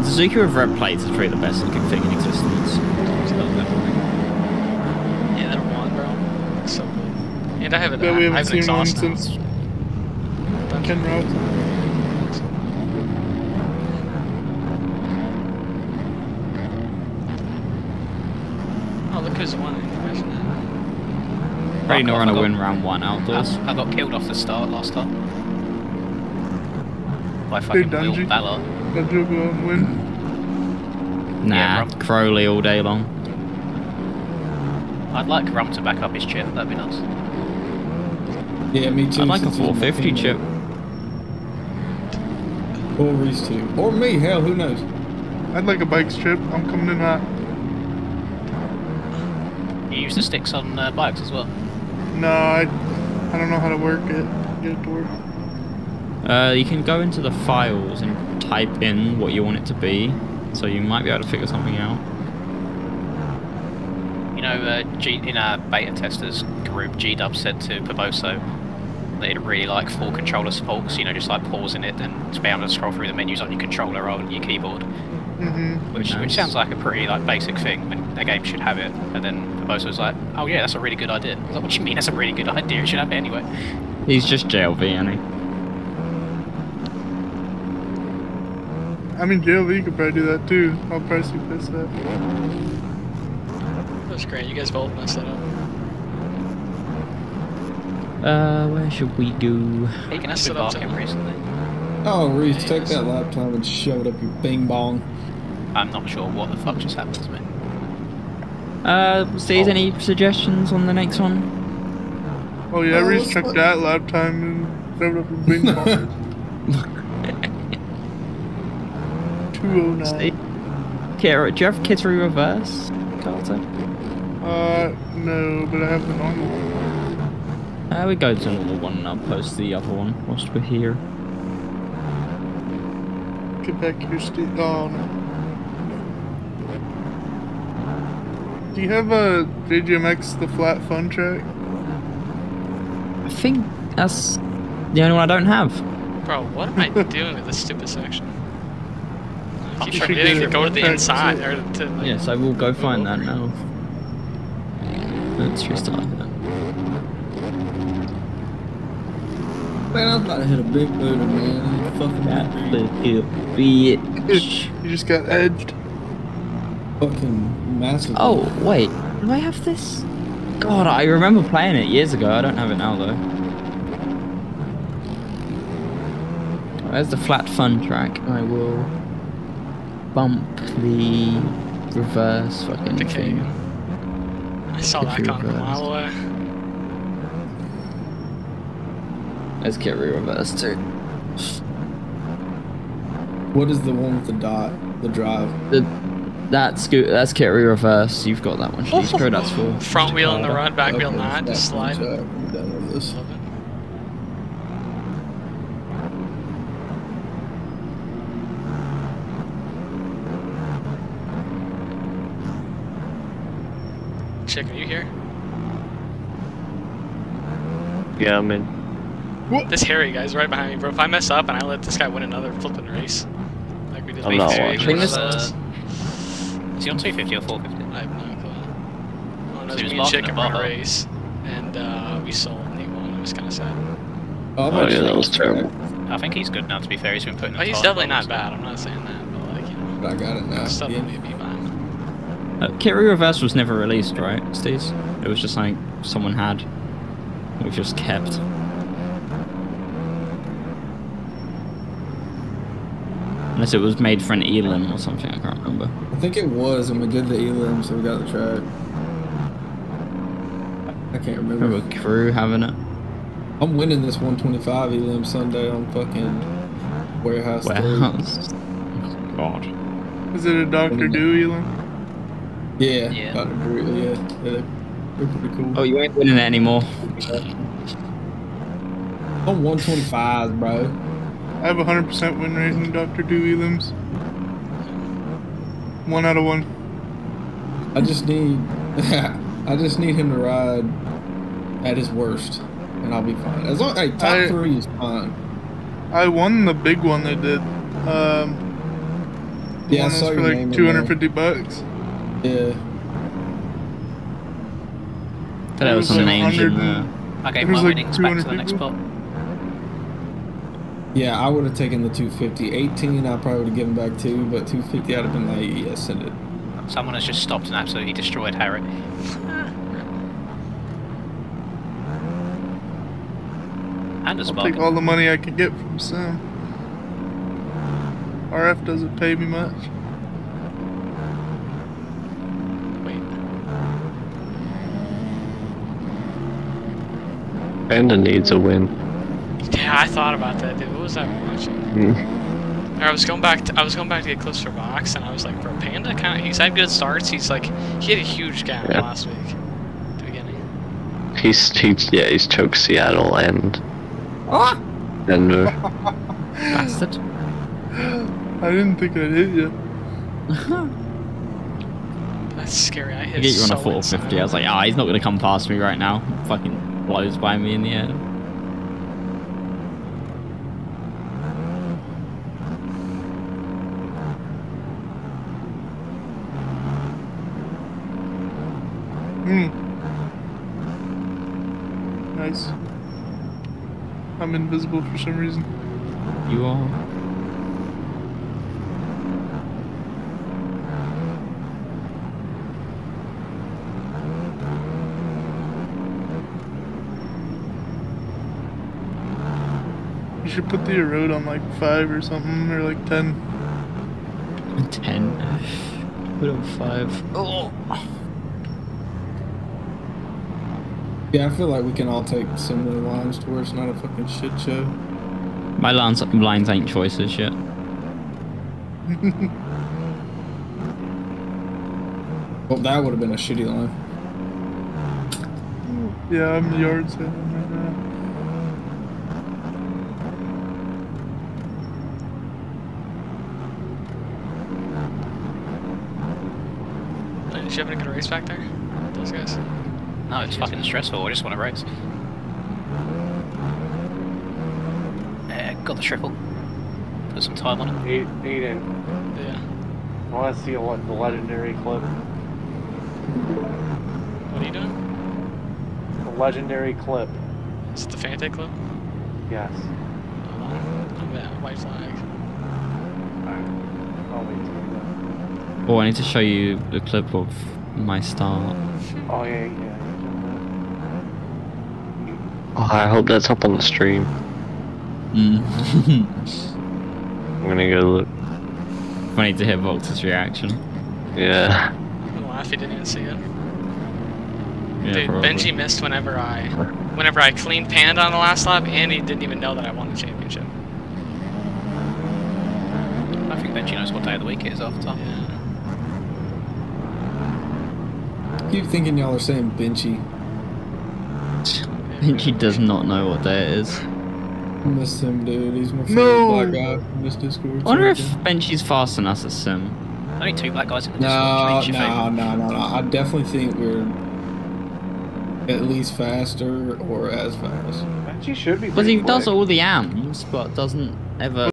The Suzuki with red plates are probably the best looking thing in existence. Yeah, they're one, bro. It's so good. And I have an, we haven't I have an exhaust now. Since Kenroad. Pretty normal to win round one outdoors. I got killed off the start last time. By fucking Will Ballard. Did you go and win? Nah, yeah, Crowley all day long. I'd like Rump to back up his chip, that'd be nice. Yeah, me too. I'd like a 450 chip. Or Reese too. Or me, hell, who knows? I'd like a bikes chip, I'm coming in that. You use the sticks on bikes as well? No, I don't know how to work it. Get it to work. You can go into the files and type in what you want it to be, so you might be able to figure something out. You know, in our beta testers group, G-Dub said to Piboso that he'd really like full controller support, because, you know, just like pausing it and to be able to scroll through the menus on your controller or your keyboard. Mm-hmm. Which sounds like a pretty like basic thing, and a game should have it. And then Piboso was like, "Oh yeah, that's a really good idea." I was like, "What do you mean that's a really good idea? It should have it anyway." He's just JLV, isn't he? I mean, JLV could probably do that too. I'll probably piss that. That's great. You guys both messed that up. Where should we do? Hey, can I set up him recently? Oh, Reese, take that laptop and shove it up your bing bong. I'm not sure what the fuck just happened to me. Stays, any suggestions on the next one? Oh yeah, Reese, check that laptop and shove it up your bing bong. 209. Okay, do you have Kittery Reverse, Carter? No, but I have the normal one. We go to another one and I'll post the other one whilst we're here. Get back your state. Oh no. Do you have a VGMX, the flat fun track? I think that's the only one I don't have. Bro, what am I doing with this stupid section? I'm trying to go to the inside. Yes, I will go find that now. Let's restart that. Man, I was about to hit a big booty, man. Fucking that little bitch. You just got edged. Fucking massive. Oh, wait. Do I have this? God, I remember playing it years ago. I don't have it now, though. Where's the flat fun track? I will bump the reverse fucking thing. I saw that coming a mile away. Let's get reversed too. What is the one with the dot? The drive? That's good. That's Kittery Reverse. You've got that one. That's full. Front wheel on the run, back wheel not. Just slide. I'm done with this. Love it. Chick, are you here? Yeah, I'm in. This Harry guy's right behind me, bro. If I mess up and I let this guy win another flipping race, like we did last year, is he on 250 or 450? I have no clue. Oh, no, so me and Chicken won a race, and we sold and he won. It was kind of sad. Oh yeah, that was terrible. I think he's good now. To be fair, he's been putting. Oh, he's definitely not bad. I'm not saying that, but like you know. But I got it now. Stuff may be mine. Kittery Reverse was never released, right, Steez? It was just like someone had. We've just kept. Unless it was made for an Elim or something, I can't remember. I think it was, and we did the Elim, so we got the track. I can't remember. We have a crew having it. I'm winning this 125 Elim Sunday on fucking Warehouse. Oh, God. Is it a Dr. Dewey Elim? Yeah. Yeah. Dr. Dewey, yeah. They're pretty cool. Oh, you ain't winning it anymore. I'm 125, bro. I have 100% win rate in Dr. Dewey Limbs. 1 out of 1. I just need him to ride at his worst, and I'll be fine. As long, hey, top 3 is fine. I won the big one they did. Yeah, I saw your name for like $250. Yeah. That was an engine. Okay, my winnings back to the next pot. Yeah, I would have taken the 250. 18, I probably would have given back too, but 250, I'd have been like, yeah, send it. Someone has just stopped and absolutely destroyed Harry. And I'll take all the money I could get from Sam. RF doesn't pay me much. Wait. Panda needs a win. Yeah, I thought about that, dude. What was I watching? I was going back to get clips for Vox, and I was like, for Panda, kind of, he's had good starts. He's like, he had a huge gap last week. At the beginning. He's choked Seattle and Denver. Bastard. I didn't think I'd hit you. That's scary. I hit you on a 450. I was like, ah, he's not gonna come past me right now. He fucking blows by me in the air. Nice. I'm invisible for some reason. You are. You should put the erode on like 5 or something, or like 10. 10? Put on 5. Oh. Yeah, I feel like we can all take similar lines to where it's not a fucking shit show. My lines ain't choices yet. Well, that would have been a shitty line. Yeah, I'm yards in. Did you having a good race back there? Those guys? No, it's fucking stressful. I just want to race. Got the triple. Put some time on it. Eden. Yeah. I want to see the legendary clip. What are you doing? The legendary clip. Is it the Fante clip? Yes. Look at that white flag. Alright. I'll wait till. Oh, I need to show you the clip of my start. Oh, yeah. Oh, I hope that's up on the stream. I'm gonna go look. I need to hear Vox's reaction. Yeah. Well, if you didn't even see it. Yeah, dude, probably. Benji missed whenever I cleaned Panda on the last lap, and he didn't even know that I won the championship. I think Benji knows what day of the week it is after. Yeah. I keep thinking y'all are saying Benchy. Benchy does not know what day it is. I miss him, dude. He's my favorite black guy from this Discord. I wonder if Benchy's faster than us at Sim. Only 2 black guys in the Discord. No. I definitely think we're at least faster or as fast. Benchy should be. Because he does all the amps, but doesn't ever.